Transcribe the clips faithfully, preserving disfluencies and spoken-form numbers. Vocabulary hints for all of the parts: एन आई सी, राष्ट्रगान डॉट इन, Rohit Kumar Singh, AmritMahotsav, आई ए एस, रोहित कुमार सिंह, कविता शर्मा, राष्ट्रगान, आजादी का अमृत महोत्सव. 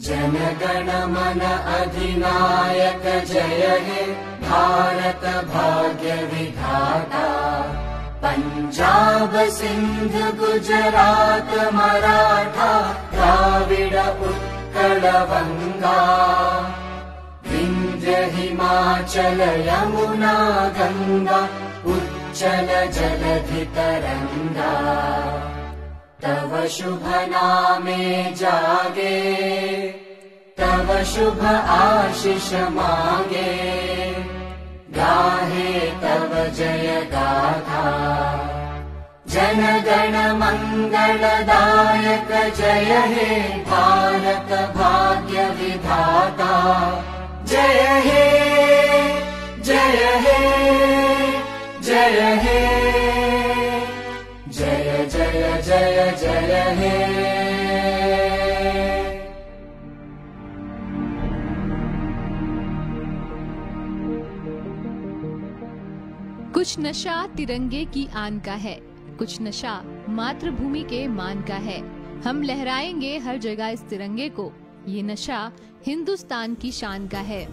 जन गण मन अधिनायक जय हे भारत भाग्य विधाता। पंजाब सिंध गुजरात मराठा द्राविड़ उत्कल बंगा, विंध्य हिमाचल यमुना गंगा उच्चल जलधि तरंगा। तव शुभ नामे जागे, तव शुभ आशीष मांगे, गाहे तव जय गाथा। जन गण मंगल दायक जय हे भारत भाग्य विधाता। जय हे, जय हे, जय हे, जय जय जय जय हे। कुछ नशा तिरंगे की आन का है, कुछ नशा मातृभूमि के मान का है। हम लहराएंगे हर जगह इस तिरंगे को, ये नशा हिंदुस्तान की शान का है।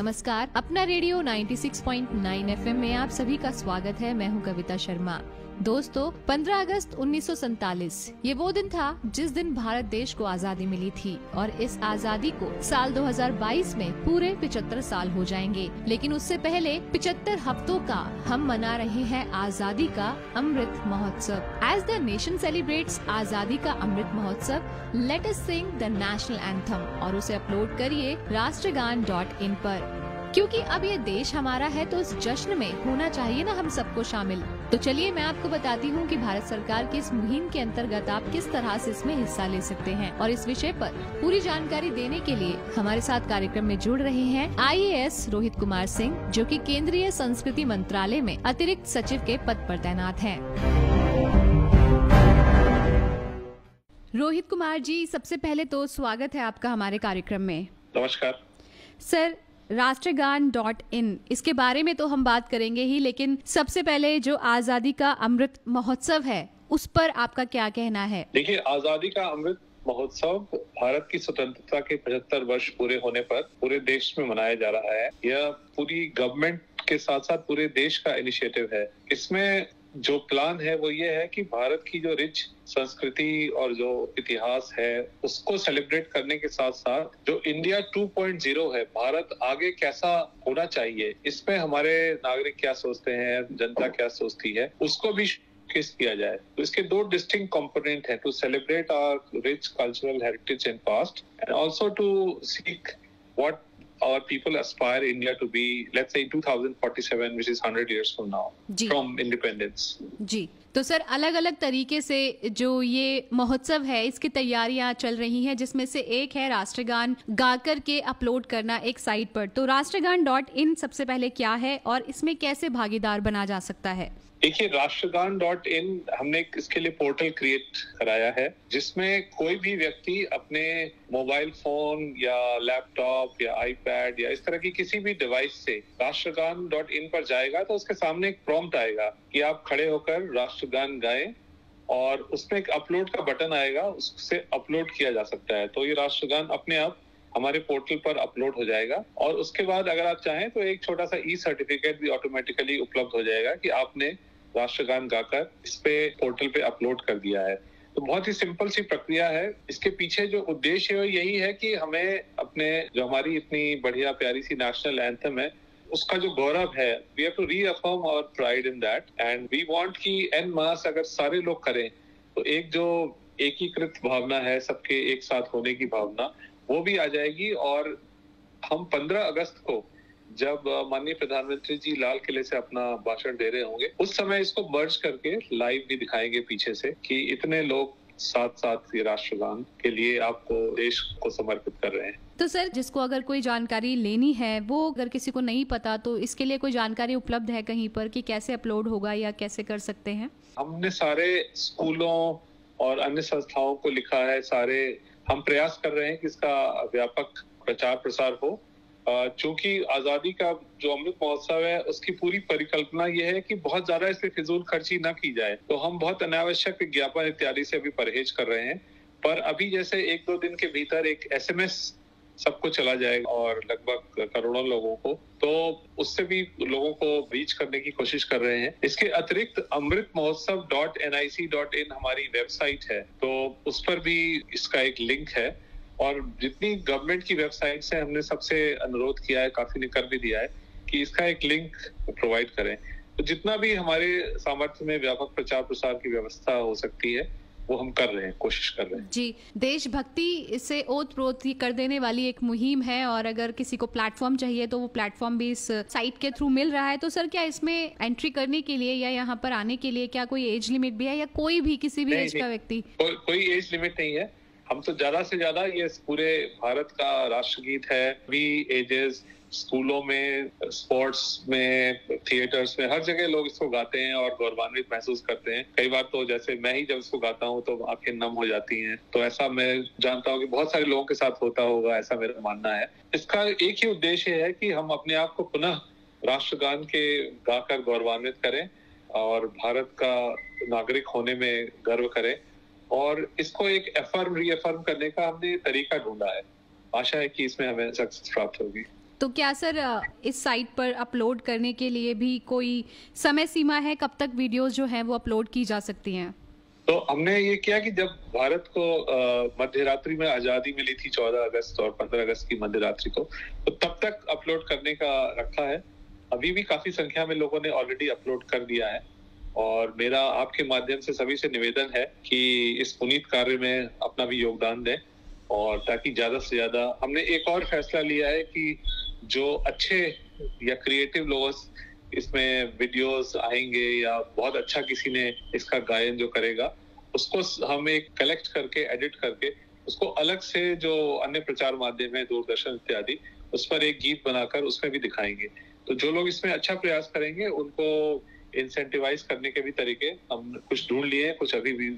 नमस्कार, अपना रेडियो छियानवे पॉइंट नौ एफएम में आप सभी का स्वागत है। मैं हूं कविता शर्मा। दोस्तों, पंद्रह अगस्त उन्नीस सौ सैंतालीस ये वो दिन था जिस दिन भारत देश को आजादी मिली थी और इस आजादी को साल दो हज़ार बाईस में पूरे पचहत्तर साल हो जाएंगे। लेकिन उससे पहले पचहत्तर हफ्तों का हम मना रहे हैं आजादी का अमृत महोत्सव। एज द नेशन सेलिब्रेट्स आजादी का अमृत महोत्सव, let us sing the national anthem और उसे अपलोड करिए राष्ट्रगान डॉट इन पर। क्योंकि अब ये देश हमारा है तो इस जश्न में होना चाहिए ना हम सबको शामिल। तो चलिए मैं आपको बताती हूँ कि भारत सरकार की इस मुहिम के अंतर्गत आप किस तरह से इसमें हिस्सा ले सकते हैं। और इस विषय पर पूरी जानकारी देने के लिए हमारे साथ कार्यक्रम में जुड़ रहे हैं आई ए एस रोहित कुमार सिंह, जो कि केंद्रीय संस्कृति मंत्रालय में अतिरिक्त सचिव के पद पर तैनात हैं। रोहित कुमार जी, सबसे पहले तो स्वागत है आपका हमारे कार्यक्रम में। नमस्कार सर। राष्ट्रगान डॉट इन, इसके बारे में तो हम बात करेंगे ही, लेकिन सबसे पहले जो आजादी का अमृत महोत्सव है उस पर आपका क्या कहना है? देखिए, आजादी का अमृत महोत्सव भारत की स्वतंत्रता के पचहत्तर वर्ष पूरे होने पर पूरे देश में मनाया जा रहा है। यह पूरी गवर्नमेंट के साथ साथ पूरे देश का इनिशिएटिव है। इसमें जो प्लान है वो ये है कि भारत की जो रिच संस्कृति और जो इतिहास है उसको सेलिब्रेट करने के साथ साथ जो इंडिया टू पॉइंट ज़ीरो है, भारत आगे कैसा होना चाहिए, इसमें हमारे नागरिक क्या सोचते हैं, जनता क्या सोचती है, उसको भी शोकेस किया जाए। तो इसके दो डिस्टिंक्ट कंपोनेंट हैं, to celebrate our rich cultural heritage and past and also to seek what our people aspire India to be, let's say twenty forty-seven, which is one hundred years from now, जी. from independence. जी, तो sir अलग अलग तरीके से जो ये महोत्सव है इसकी तैयारियां चल रही हैं, जिसमें से एक है राष्ट्रगान गाकर के अपलोड करना एक साइट पर। तो राष्ट्रगान डॉट इन सबसे पहले क्या है और इसमें कैसे भागीदार बना जा सकता है? देखिए, राष्ट्रगान डॉट इन हमने इसके लिए पोर्टल क्रिएट कराया है, जिसमें कोई भी व्यक्ति अपने मोबाइल फोन या लैपटॉप या आईपैड या इस तरह की किसी भी डिवाइस से राष्ट्रगान डॉट इन पर जाएगा तो उसके सामने एक प्रॉम्प्ट आएगा कि आप खड़े होकर राष्ट्रगान गाएं, और उसमें एक अपलोड का बटन आएगा, उससे अपलोड किया जा सकता है। तो ये राष्ट्रगान अपने आप हमारे पोर्टल पर अपलोड हो जाएगा और उसके बाद अगर आप चाहें तो एक छोटा सा ई सर्टिफिकेट भी ऑटोमेटिकली उपलब्ध हो जाएगा कि आपने राष्ट्रगान गाकर इस पे पोर्टल पे अपलोड कर दिया है। तो बहुत ही सिंपल सी प्रक्रिया है। इसके पीछे जो उद्देश्य है यही है कि हमें अपने जो हमारी इतनी बढ़िया प्यारी सी नेशनल एंथम है उसका जो गौरव है, we have to reaffirm our pride in that and we want कि एन मास अगर सारे लोग करें तो एक जो एकीकृत भावना है, सबके एक साथ होने की भावना, वो भी आ जाएगी। और हम पंद्रह अगस्त को जब माननीय प्रधानमंत्री जी लाल किले से अपना भाषण दे रहे होंगे उस समय इसको मर्ज करके लाइव भी दिखाएंगे पीछे से कि इतने लोग साथ साथ ये राष्ट्रगान के लिए आपको देश को समर्पित कर रहे हैं। तो सर, जिसको अगर कोई जानकारी लेनी है, वो अगर किसी को नहीं पता तो इसके लिए कोई जानकारी उपलब्ध है कहीं पर कि कैसे अपलोड होगा या कैसे कर सकते हैं? हमने सारे स्कूलों और अन्य संस्थाओं को लिखा है, सारे हम प्रयास कर रहे हैं कि इसका व्यापक प्रचार प्रसार हो चूंकि आजादी का जो अमृत महोत्सव है उसकी पूरी परिकल्पना ये है कि बहुत ज्यादा इस पे फिजूल खर्ची न की जाए, तो हम बहुत अनावश्यक विज्ञापन इत्यादि से अभी परहेज कर रहे हैं। पर अभी जैसे एक दो दिन के भीतर एक एसएमएस सबको चला जाएगा और लगभग करोड़ों लोगों को, तो उससे भी लोगों को रीच करने की कोशिश कर रहे हैं। इसके अतिरिक्त Amrit Mahotsav dot एन आई सी dot in हमारी वेबसाइट है, तो उस पर भी इसका एक लिंक है। और जितनी गवर्नमेंट की वेबसाइट से हमने सबसे अनुरोध किया है, काफी ने कर भी दिया है, कि इसका एक लिंक प्रोवाइड करें। तो जितना भी हमारे सामर्थ्य में व्यापक प्रचार प्रसार की व्यवस्था हो सकती है वो हम कर रहे हैं, कोशिश कर रहे हैं। जी, देशभक्ति से ओतप्रोत कर देने वाली एक मुहिम है, और अगर किसी को प्लेटफॉर्म चाहिए तो वो प्लेटफॉर्म भी इस साइट के थ्रू मिल रहा है। तो सर, क्या इसमें एंट्री करने के लिए या यहाँ पर आने के लिए क्या कोई एज लिमिट भी है, या कोई भी किसी भी एज का व्यक्ति? कोई एज लिमिट नहीं है। हम तो ज्यादा से ज्यादा ये पूरे भारत का राष्ट्रगीत है, वी एजेस, स्कूलों में, स्पोर्ट्स में, थिएटर्स में, हर जगह लोग इसको गाते हैं और गौरवान्वित महसूस करते हैं। कई बार तो जैसे मैं ही जब इसको गाता हूँ तो आंखें नम हो जाती हैं। तो ऐसा मैं जानता हूँ कि बहुत सारे लोगों के साथ होता होगा, ऐसा मेरा मानना है। इसका एक ही उद्देश्य है कि हम अपने आप को पुनः राष्ट्रगान के गाकर गौरवान्वित करें और भारत का नागरिक होने में गर्व करें, और इसको एक एफर्म रीएफर्म करने का हमने तरीका ढूंढा है। आशा है कि इसमें हमें सक्सेस प्राप्त होगी। तो क्या सर, इस साइट पर अपलोड करने के लिए भी कोई समय सीमा है, कब तक वीडियोस जो हैं वो अपलोड की जा सकती हैं? तो हमने ये किया कि जब भारत को मध्यरात्रि में आजादी मिली थी चौदह अगस्त और पंद्रह अगस्त की मध्यरात्रि को, तो तब तक अपलोड करने का रखा है। अभी भी काफी संख्या में लोगों ने ऑलरेडी अपलोड कर दिया है, और मेरा आपके माध्यम से सभी से निवेदन है कि इस पुनीत कार्य में अपना भी योगदान दें, और ताकि ज्यादा से ज्यादा। हमने एक और फैसला लिया है कि जो अच्छे या क्रिएटिव लोग इसमें वीडियोस आएंगे या बहुत अच्छा किसी ने इसका गायन जो करेगा, उसको हम एक कलेक्ट करके, एडिट करके, उसको अलग से जो अन्य प्रचार माध्यम है, दूरदर्शन इत्यादि, उस पर एक गीत बनाकर उसमें भी दिखाएंगे। तो जो लोग इसमें अच्छा प्रयास करेंगे उनको इंसेंटिवाइज करने के भी तरीके हम कुछ ढूंढ लिए हैं, कुछ अभी भी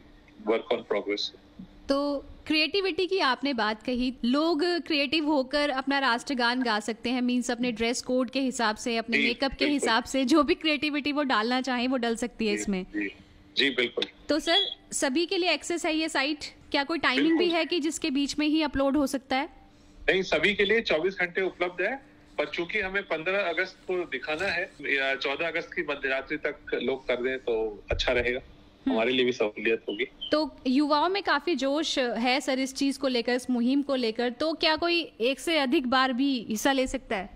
वर्क ऑन प्रोग्रेस है। तो क्रिएटिविटी की आपने बात कही, लोग क्रिएटिव होकर अपना राष्ट्रगान गा सकते हैं, मीन्स अपने ड्रेस कोड के हिसाब से, अपने मेकअप के हिसाब से, जो भी क्रिएटिविटी वो डालना चाहे वो डाल सकती है इसमें। जी, जी बिल्कुल। तो सर, सभी के लिए एक्सेस है ये साइट? क्या कोई टाइमिंग भी है कि जिसके बीच में ही अपलोड हो सकता है? नहीं, सभी के लिए चौबीस घंटे उपलब्ध है, पर चूंकि हमें पंद्रह अगस्त को दिखाना है या चौदह अगस्त की मध्यरात्रि तक लोग कर दें तो अच्छा रहेगा, हमारे लिए भी सहूलियत होगी। तो युवाओं में काफी जोश है सर इस चीज को लेकर, इस मुहिम को लेकर, तो क्या कोई एक से अधिक बार भी हिस्सा ले सकता है?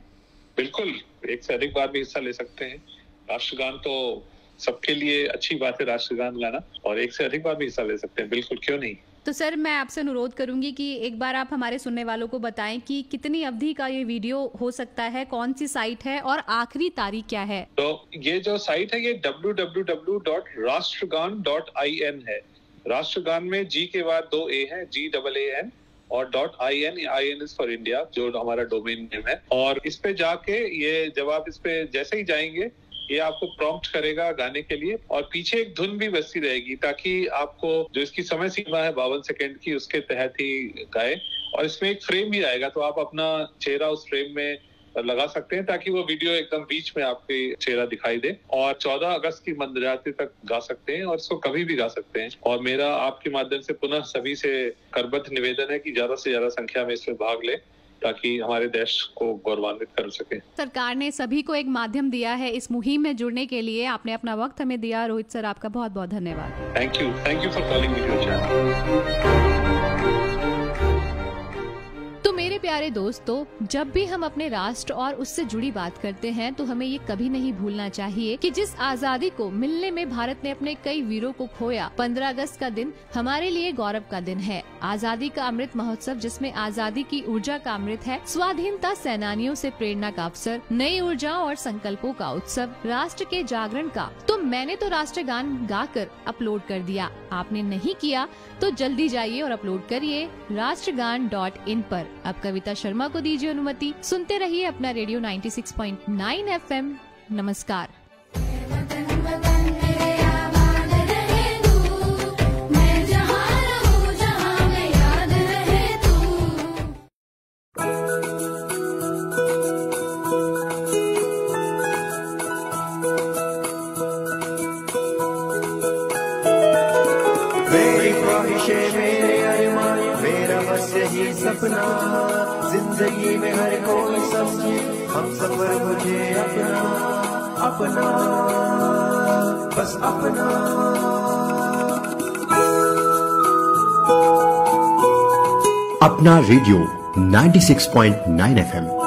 बिल्कुल, एक से अधिक बार भी हिस्सा ले सकते हैं। राष्ट्रगान तो सबके लिए अच्छी बात है, राष्ट्रगान गाना, और एक से अधिक बार भी हिस्सा ले सकते हैं, बिल्कुल, क्यों नहीं। तो सर, मैं आपसे अनुरोध करूंगी कि एक बार आप हमारे सुनने वालों को बताएं कि कितनी अवधि का ये वीडियो हो सकता है, कौन सी साइट है और आखिरी तारीख क्या है? तो ये जो साइट है ये W W W dot राष्ट्रगान dot I N है। राष्ट्रगान में जी के बाद दो ए है, जी डबल ए एन, और dot I N I N is for India, जो हमारा डोमेन नेम है। और इस पे जाके ये, जब आप इस पे जैसे ही जाएंगे ये आपको प्रॉम्प्ट करेगा गाने के लिए, और पीछे एक धुन भी बजती रहेगी ताकि आपको जो इसकी समय सीमा है बावन सेकंड की, उसके तहत ही गाए। और इसमें एक फ्रेम भी आएगा, तो आप अपना चेहरा उस फ्रेम में लगा सकते हैं ताकि वो वीडियो एकदम बीच में आपके चेहरा दिखाई दे, और चौदह अगस्त की मध्यरात्रि तक गा सकते हैं, और इसको कभी भी गा सकते हैं। और मेरा आपके माध्यम से पुनः सभी से करबद्ध निवेदन है कि ज्यादा से ज्यादा संख्या में इसमें भाग ले ताकि हमारे देश को गौरवान्वित कर सके। सरकार ने सभी को एक माध्यम दिया है इस मुहिम में जुड़ने के लिए। आपने अपना वक्त हमें दिया रोहित सर, आपका बहुत बहुत धन्यवाद। Thank you, thank you for calling me to your channel. तो मेरे प्यारे दोस्तों, जब भी हम अपने राष्ट्र और उससे जुड़ी बात करते हैं तो हमें ये कभी नहीं भूलना चाहिए कि जिस आजादी को मिलने में भारत ने अपने कई वीरों को खोया, पंद्रह अगस्त का दिन हमारे लिए गौरव का दिन है। आजादी का अमृत महोत्सव, जिसमें आजादी की ऊर्जा का अमृत है, स्वाधीनता सेनानियों से प्रेरणा का अवसर, नई ऊर्जा और संकल्पों का उत्सव, राष्ट्र के जागरण का। तो मैंने तो राष्ट्रगान गाकर अपलोड कर दिया, आपने नहीं किया तो जल्दी जाइए और अपलोड करिए राष्ट्रगान डॉट इन पर। अब कविता शर्मा को दीजिए अनुमति, सुनते रहिए अपना radio ninety six point nine F M. नमस्कार। Thank you. ख्वाहिशे मेरे अरमान, मेरा बस यही सपना, जिंदगी में हर कोई समझे हम सफर मुझे अपना, अपना बस अपना। अपना radio ninety six point nine FM.